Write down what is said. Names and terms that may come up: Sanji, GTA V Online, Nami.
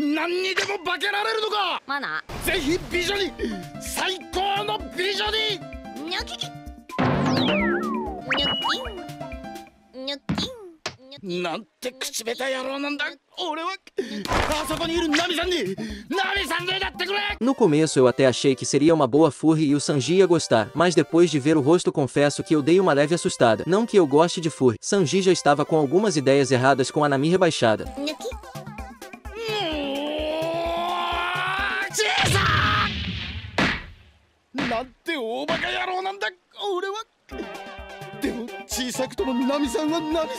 何にでも化けられるのか。マナ。ぜひ美女に、最高の美女に。ニョキキ。ニョキン。ニョキン。なんて口下手野郎なんだ。俺はあそこにいるナミさんにだってくれ! No começo eu até achei que seria uma boa furry e o Sanji ia gostar, mas depois de ver o rosto confesso que eu dei uma leve assustada. Não que eu goste de furry. Sanji já estava com algumas ideias erradas com a Nami rebaixada. Nami-san!